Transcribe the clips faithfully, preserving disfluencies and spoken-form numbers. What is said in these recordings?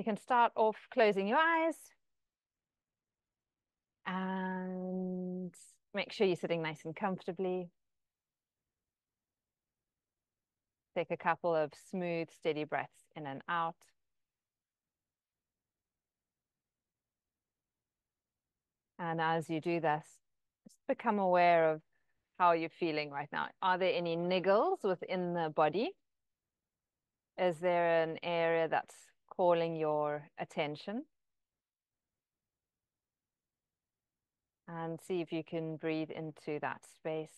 You can start off closing your eyes and make sure you're sitting nice and comfortably. Take a couple of smooth, steady breaths in and out. And as you do this, just become aware of how you're feeling right now. Are there any niggles within the body? Is there an area that's calling your attention? And see if you can breathe into that space.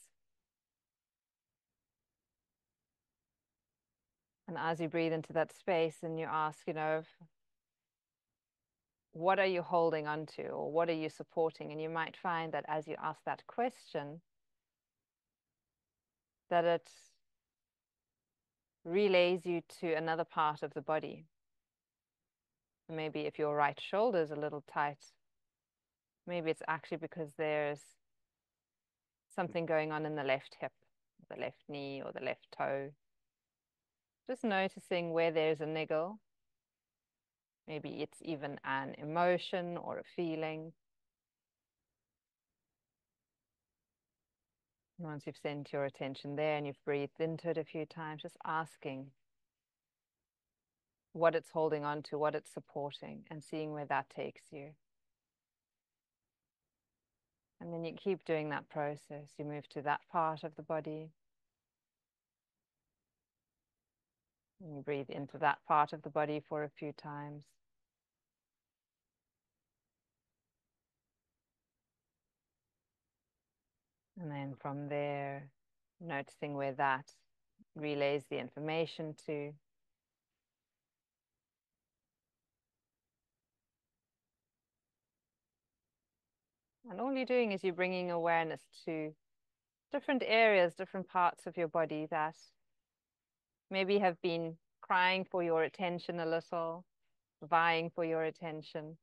And as you breathe into that space and you ask, you know, what are you holding on to, or what are you supporting? And you might find that as you ask that question, that it relays you to another part of the body. Maybe if your right shoulder is a little tight, maybe it's actually because there's something going on in the left hip, the left knee, or the left toe. Just noticing where there's a niggle. Maybe it's even an emotion or a feeling. And once you've sent your attention there and you've breathed into it a few times, just asking what it's holding on to, what it's supporting, and seeing where that takes you. And then you keep doing that process. You move to that part of the body. And you breathe into that part of the body for a few times. And then from there, noticing where that relays the information to. And all you're doing is you're bringing awareness to different areas, different parts of your body that maybe have been crying for your attention a little, vying for your attention.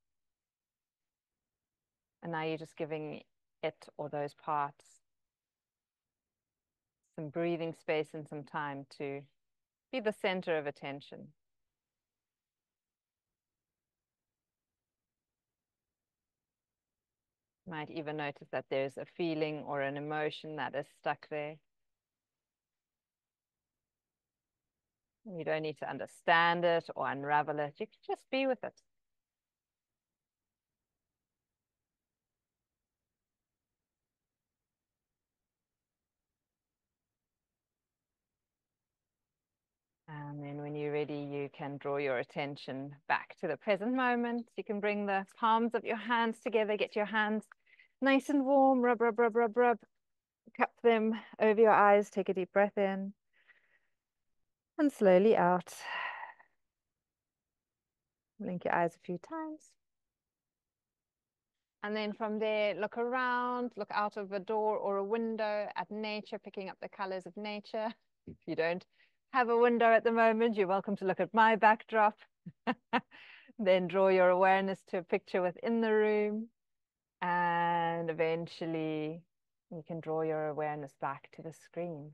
And now you're just giving it or those parts some breathing space and some time to be the center of attention. You might even notice that there's a feeling or an emotion that is stuck there. You don't need to understand it or unravel it. You can just be with it. And then when you're ready, you can draw your attention back to the present moment. You can bring the palms of your hands together, get your hands nice and warm, rub, rub, rub, rub, rub. Cup them over your eyes, take a deep breath in. And slowly out. Blink your eyes a few times. And then from there, look around, look out of a door or a window at nature, picking up the colors of nature. If you don't have a window at the moment, you're welcome to look at my backdrop. Then draw your awareness to a picture within the room. And eventually you can draw your awareness back to the screen.